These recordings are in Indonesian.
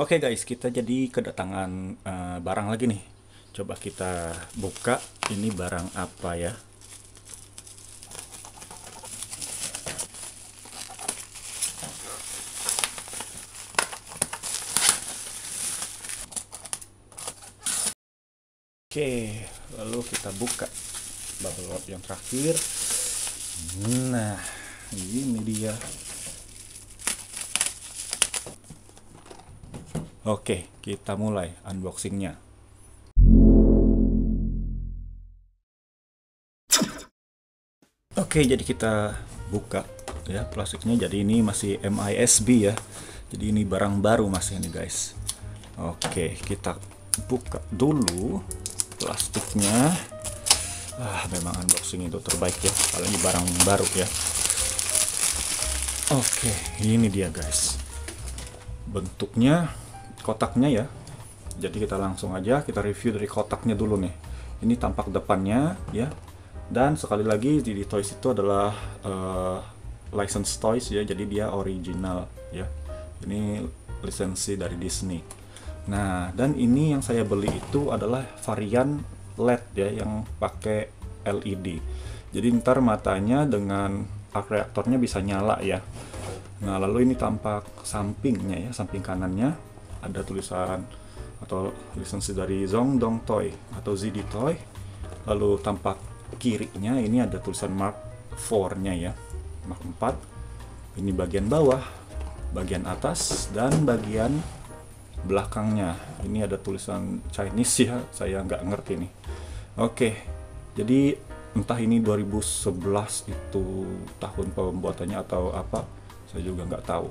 Oke guys, kita jadi kedatangan barang lagi nih. Coba kita buka, ini barang apa ya? Oke, lalu kita buka bubble wrap yang terakhir. Nah, ini dia. Oke, kita mulai unboxingnya. Oke, jadi kita buka ya plastiknya. Jadi ini masih MISB ya. Jadi ini barang baru masih nih guys. Oke, kita buka dulu plastiknya. Memang unboxing itu terbaik ya. Apalagi barang baru ya. Oke, ini dia guys. Bentuknya, kotaknya ya. Jadi kita langsung aja kita review dari kotaknya dulu nih. Ini tampak depannya ya. Dan sekali lagi ZD Toys itu adalah license toys ya. Jadi dia original ya. Ini lisensi dari Disney. Nah, dan ini yang saya beli itu adalah varian LED ya, yang pakai LED. Jadi ntar matanya dengan arc reaktornya bisa nyala ya. Nah, lalu ini tampak sampingnya ya, samping kanannya. Ada tulisan atau lisensi dari ZD Toys atau ZD Toys. Lalu tampak kirinya ini ada tulisan Mark IV nya ya, Mark 4. Ini bagian bawah, bagian atas, dan bagian belakangnya. Ini ada tulisan Chinese ya, saya nggak ngerti nih. Oke, jadi entah ini 2011 itu tahun pembuatannya atau apa, saya juga nggak tahu.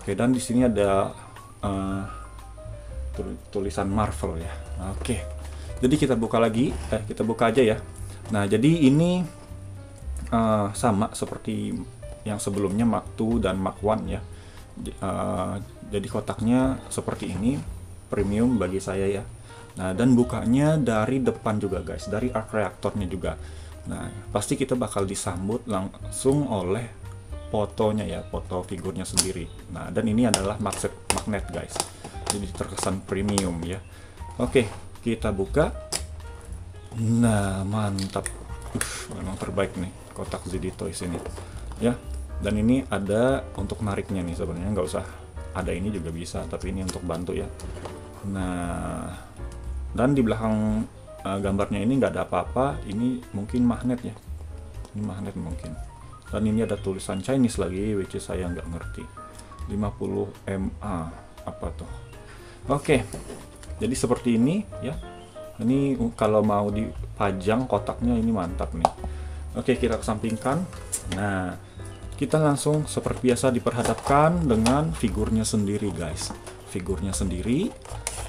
Oke, dan di sini ada tulisan Marvel ya. Oke, jadi kita buka lagi, kita buka aja ya. Nah, jadi ini sama seperti yang sebelumnya Mark II dan Mark I ya. Jadi kotaknya seperti ini, premium bagi saya ya. Nah, dan bukanya dari depan juga guys, dari arc reaktornya juga. Nah, pasti kita bakal disambut langsung oleh fotonya ya, foto figurnya sendiri. Nah, dan ini adalah magnet guys. Jadi terkesan premium ya. Oke, kita buka. Nah, mantap. Memang terbaik nih kotak ZD Toys ini ya. Dan ini ada untuk nariknya nih, sebenarnya nggak usah ada ini juga bisa, tapi ini untuk bantu ya. Nah, dan di belakang gambarnya ini nggak ada apa-apa. Ini mungkin magnet ya, ini magnet mungkin. Dan ini ada tulisan Chinese lagi, which is saya nggak ngerti. 50 MA, apa tuh? Oke, jadi seperti ini ya. Ini kalau mau dipajang kotaknya ini mantap nih. Oke, kita kesampingkan. Nah, kita langsung seperti biasa diperhadapkan dengan figurnya sendiri guys. Figurnya sendiri,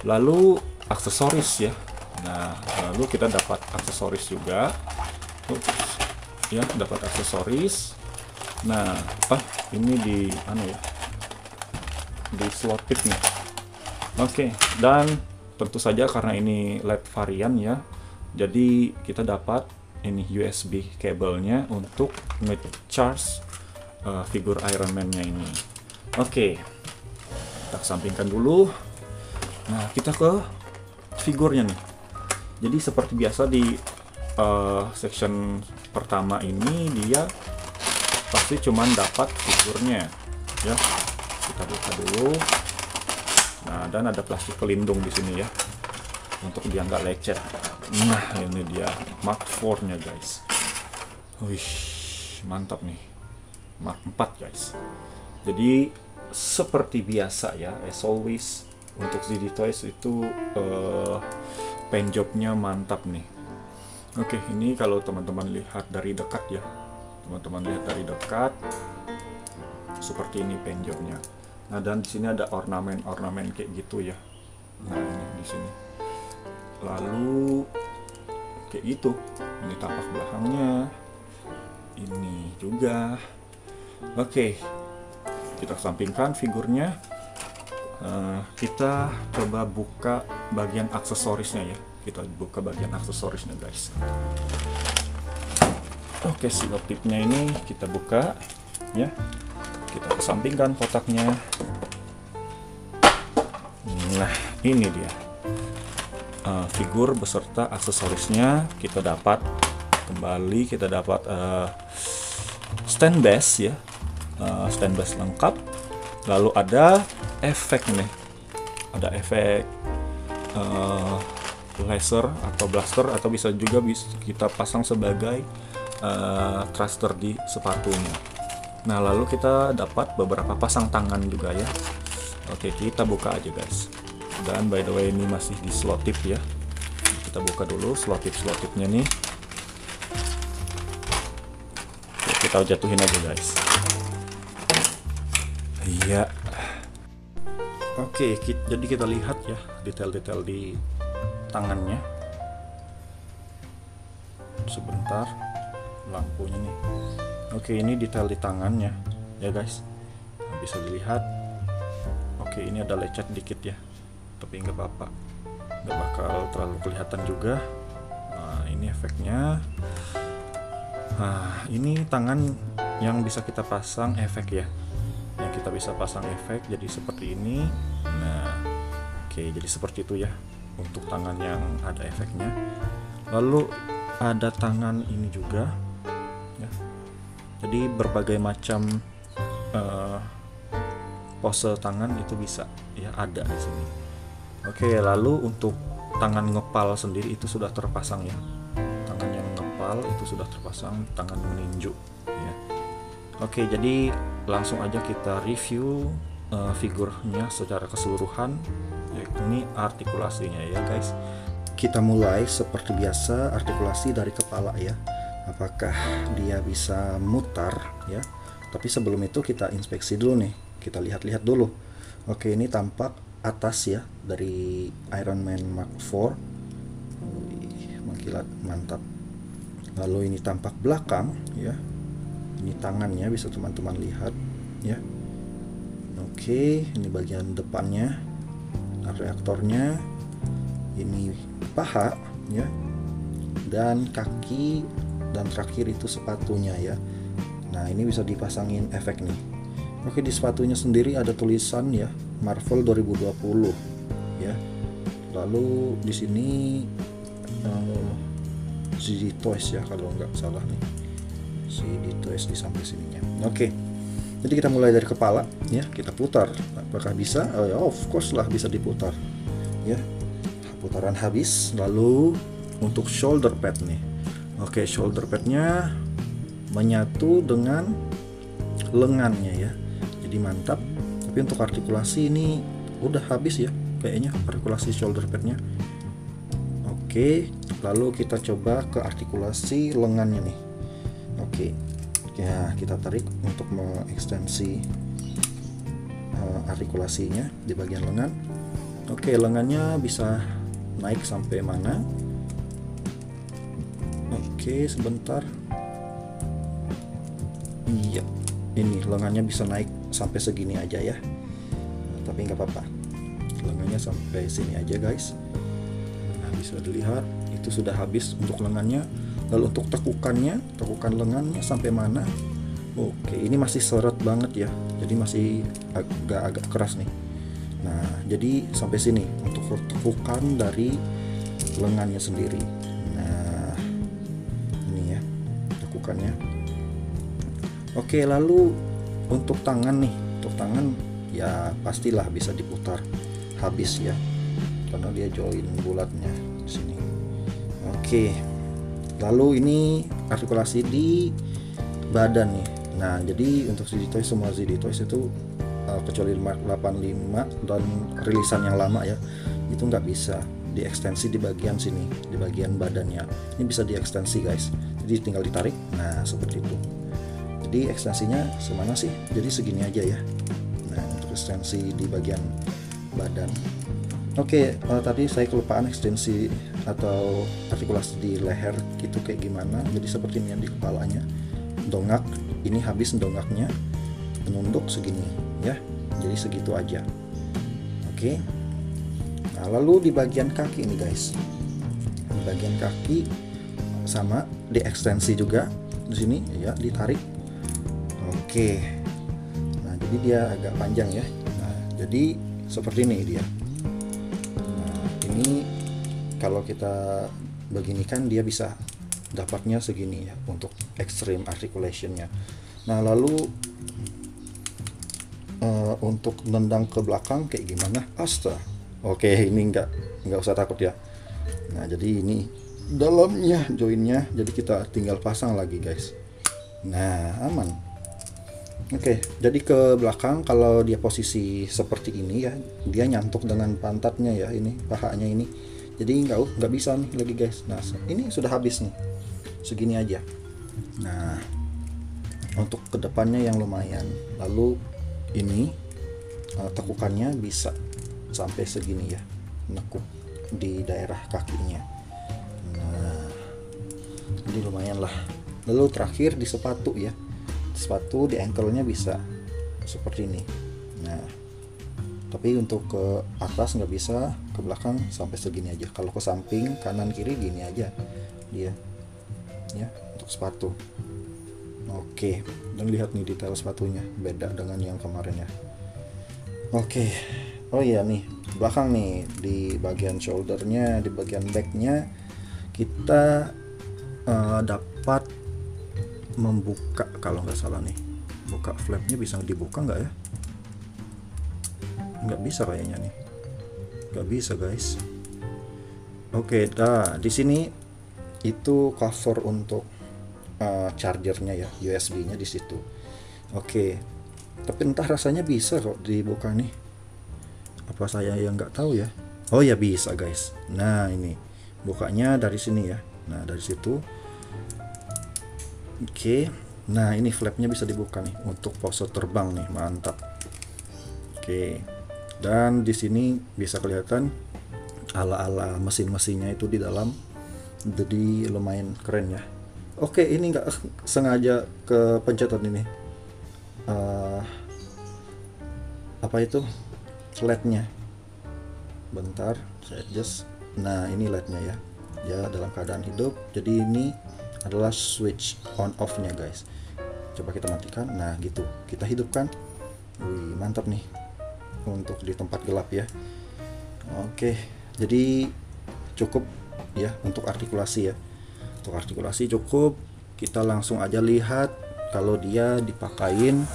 lalu aksesoris ya. Nah, lalu kita dapat aksesoris juga. Oops. Ya, dapat aksesoris. Nah, ini di ya, di slot pick nih. Oke, dan tentu saja karena ini LED varian ya, jadi kita dapat ini USB kabelnya untuk nge-charge figur Iron Man-nya ini. Oke, kita kesampingkan dulu. Nah, kita ke figurnya nih. Jadi seperti biasa di section pertama ini dia pasti cuman dapat figurnya ya. Kita buka dulu. Nah, dan ada plastik pelindung di sini ya, untuk dia nggak lecet. Nah, ini dia Mark IV nya guys. Wih, mantap nih, Mark 4 guys. Jadi seperti biasa ya, as always untuk ZD Toys itu paint job-nya mantap nih. Oke, ini kalau teman-teman lihat dari dekat ya, seperti ini paint job-nya. Nah, dan di sini ada ornamen kayak gitu ya. Nah, ini di sini. Lalu kayak gitu. Ini tapak belakangnya. Ini juga. Oke, kita sampingkan figurnya. Kita coba buka bagian aksesorisnya ya. guys. Oke, slot tipnya ini kita buka ya, kita kesampingkan kotaknya. Nah, ini dia figur beserta aksesorisnya. Kita dapat kembali, kita dapat stand base ya, stand base lengkap. Lalu ada efek nih, ada efek laser atau blaster, atau bisa juga kita pasang sebagai thruster di sepatunya. Nah, lalu kita dapat beberapa pasang tangan juga ya. Oke, kita buka aja guys. Dan by the way ini masih di slot tip ya. Kita buka dulu slot tip-slot tipnya nih. Oke, kita jatuhin aja guys. Iya. Oke, jadi kita lihat ya detail-detail di tangannya. Sebentar, lampunya nih. Oke, ini detail di tangannya ya guys. Bisa dilihat. Oke, ini ada lecet dikit ya, tapi nggak apa-apa, nggak bakal terlalu kelihatan juga. Nah, ini efeknya. Nah, ini tangan yang bisa kita pasang efek ya, yang kita bisa pasang efek jadi seperti ini. Nah, oke, jadi seperti itu ya untuk tangan yang ada efeknya. Lalu ada tangan ini juga ya, jadi berbagai macam pose tangan itu bisa ya, ada di sini. Oke, lalu untuk tangan ngepal sendiri itu sudah terpasang ya. Tangan yang ngepal itu sudah terpasang, tangan meninju ya. Oke, jadi langsung aja kita review figurnya secara keseluruhan. Ini artikulasinya ya guys. Kita mulai seperti biasa artikulasi dari kepala ya. Apakah dia bisa mutar ya? Tapi sebelum itu kita inspeksi dulu nih. Kita lihat-lihat dulu. Oke, ini tampak atas ya dari Iron Man Mark IV. Wih, mengkilat mantap. Lalu ini tampak belakang ya. Ini tangannya bisa teman-teman lihat ya. Oke, ini bagian depannya, reaktornya. Ini paha ya. Dan kaki, dan terakhir itu sepatunya ya. Nah, ini bisa dipasangin efek nih. Oke, di sepatunya sendiri ada tulisan ya, Marvel 2020 ya. Lalu di sini ZD Toys ya kalau nggak salah nih. ZD Toys di samping sininya. Oke. Jadi kita mulai dari kepala ya, kita putar. Apakah bisa? Oh ya, of course lah bisa diputar. Ya. Putaran habis. Lalu untuk shoulder pad nih. Oke, shoulder padnya menyatu dengan lengannya ya. Jadi mantap. Tapi untuk artikulasi ini udah habis ya kayaknya, artikulasi shoulder padnya. Oke, lalu kita coba ke artikulasi lengannya nih. Oke, ya kita tarik untuk mengekstensi artikulasinya di bagian lengan. Oke, lengannya bisa naik sampai mana? Oke, sebentar. Iya, ini lengannya bisa naik sampai segini aja ya. Nah, tapi nggak apa-apa, lengannya sampai sini aja guys. Nah, bisa dilihat itu sudah habis untuk lengannya. Lalu untuk tekukannya, tekukan lengannya sampai mana? Oke, ini masih seret banget ya, jadi masih agak keras nih. Nah, jadi sampai sini untuk tekukan dari lengannya sendiri. Nah, ini ya tekukannya. Oke, lalu untuk tangan nih, untuk tangan ya pastilah bisa diputar habis ya, karena dia join bulatnya di sini. Oke, lalu ini artikulasi di badan nih. Nah, jadi untuk ZD Toys, semua ZD Toys itu kecuali Mark 85 dan rilisan yang lama ya, itu nggak bisa diekstensi di bagian sini, di bagian badannya. Ini bisa diekstensi guys, jadi tinggal ditarik. Nah, seperti itu. Jadi ekstensinya semana sih? Jadi segini aja ya. Nah, untuk ekstensi di bagian badan. Oke, tadi saya kelupaan ekstensi atau artikulasi di leher gitu kayak gimana. Jadi seperti ini di kepalanya, dongak. Ini habis dongaknya, menunduk segini ya. Jadi segitu aja. Oke. Nah, lalu di bagian kaki ini guys. Di bagian kaki sama, di ekstensi juga di sini ya, ditarik. Oke, nah jadi dia agak panjang ya. Nah, jadi seperti ini dia. ini kalau kita beginikan dia bisa dapatnya segini ya untuk extreme articulationnya. Nah lalu untuk nendang ke belakang kayak gimana? Astaga. Oke, ini nggak usah takut ya. Nah jadi ini dalamnya joinnya, jadi kita tinggal pasang lagi guys. Nah aman. Oke, jadi ke belakang kalau dia posisi seperti ini ya, dia nyantuk dengan pantatnya ya, ini pahanya ini. Jadi nggak bisa nih lagi guys. Nah ini sudah habis nih, segini aja. Nah untuk kedepannya yang lumayan. Lalu ini tekukannya bisa sampai segini ya, nekuk di daerah kakinya. Nah jadi lumayan lah. Lalu terakhir di sepatu ya, sepatu di ankle-nya bisa seperti ini. Nah, tapi untuk ke atas nggak bisa, ke belakang sampai segini aja. Kalau ke samping kanan kiri gini aja dia. Ya, untuk sepatu. Oke, dan lihat nih detail sepatunya beda dengan yang kemarin ya. Oke. Oh iya nih, belakang nih di bagian shoulder-nya, di bagian back-nya kita dapat membuka kalau nggak salah nih, buka flap-nya bisa dibuka nggak ya? Nggak bisa kayaknya nih, nggak bisa guys. Oke, dah di sini itu cover untuk chargernya ya, USB-nya di situ. Oke, tapi entah rasanya bisa kok dibuka nih. Apa saya yang nggak tahu ya? Oh ya bisa guys. Nah ini bukanya dari sini ya. Nah dari situ. Oke, nah ini flapnya bisa dibuka nih untuk pose terbang nih, mantap. Oke, dan di sini bisa kelihatan ala-ala mesin-mesinnya itu di dalam, jadi lumayan keren ya. Oke, ini nggak sengaja kepencetan ini apa itu LED-nya. Bentar, saya adjust. Nah ini LED-nya ya, ya dalam keadaan hidup. Jadi ini adalah switch on off nya guys. Coba kita matikan. Nah gitu, kita hidupkan. Wih mantap nih untuk di tempat gelap ya. Oke, jadi cukup ya untuk artikulasi ya, untuk artikulasi cukup. Kita langsung aja lihat kalau dia dipakain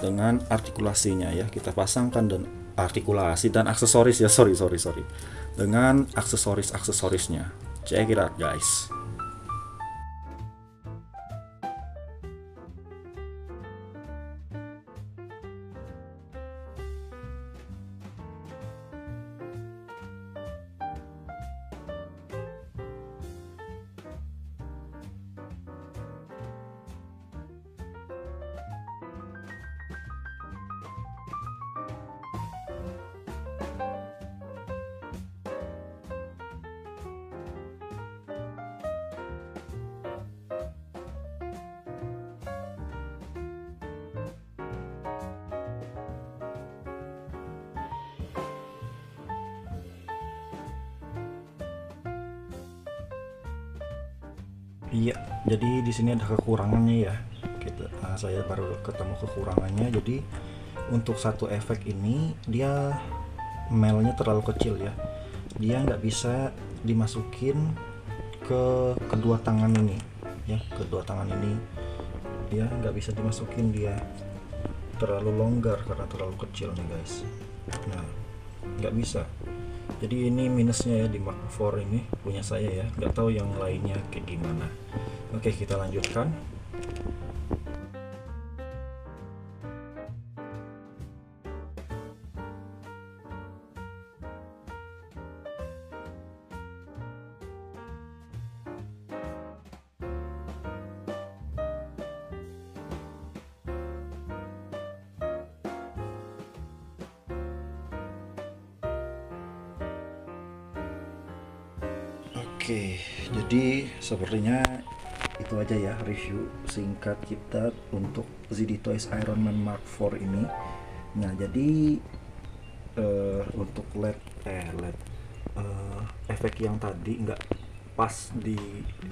dengan artikulasinya ya. Kita pasangkan dan artikulasi dan aksesoris ya, sorry dengan aksesorisnya. Check it out guys. Iya, jadi di sini ada kekurangannya ya. Saya baru ketemu kekurangannya. Jadi untuk satu efek ini dia melnya terlalu kecil ya. Dia nggak bisa dimasukin ke kedua tangan ini, ya. Kedua tangan ini dia nggak bisa dimasukin, dia terlalu longgar karena terlalu kecil nih guys. Nah, nggak bisa. Jadi ini minusnya ya di Mark IV ini punya saya ya, nggak tahu yang lainnya kayak gimana. Oke, kita lanjutkan. Oke, jadi sepertinya itu aja ya review singkat kita untuk ZD Toys Iron Man Mark IV ini. Nah, jadi untuk LED efek yang tadi nggak pas di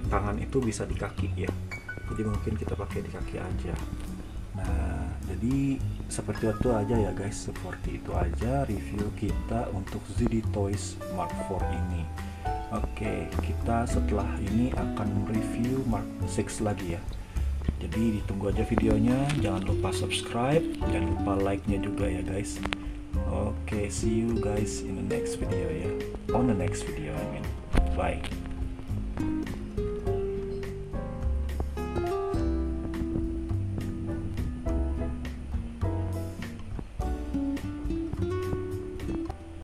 tangan itu bisa di kaki ya. Jadi mungkin kita pakai di kaki aja. Nah, jadi Jadi seperti itu aja ya guys, seperti itu aja review kita untuk ZD Toys Mark IV ini. Oke, kita setelah ini akan review Mark Six lagi ya. Jadi ditunggu aja videonya, jangan lupa subscribe, jangan lupa like-nya juga ya guys. Oke, see you guys in the next video ya. On the next video I mean. Bye.